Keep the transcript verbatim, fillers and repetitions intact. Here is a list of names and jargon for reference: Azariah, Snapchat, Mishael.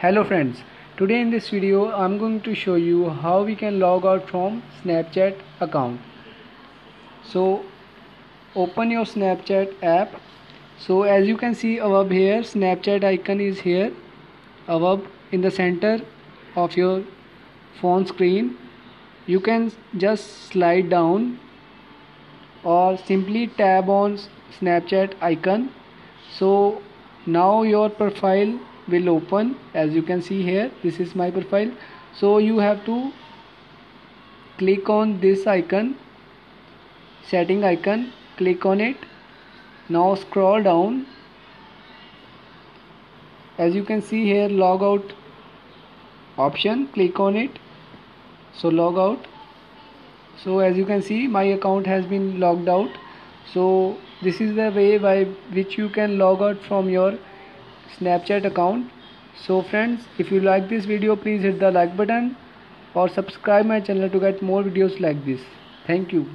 Hello friends, today in this video I'm going to show you how we can log out from Snapchat account. So open your Snapchat app. So as you can see above here, Snapchat icon is here above in the center of your phone screen. You can just slide down or simply tap on Snapchat icon. So now your profile will open. As you can see here, this is my profile. So you have to click on this icon, setting icon, click on it. Now scroll down. As you can see here, log out option, click on it. So log out. So as you can see, my account has been logged out. So this is the way by which you can log out from your Snapchat account. So friends, if you like this video, please hit the like button or subscribe my channel to get more videos like this. Thank you.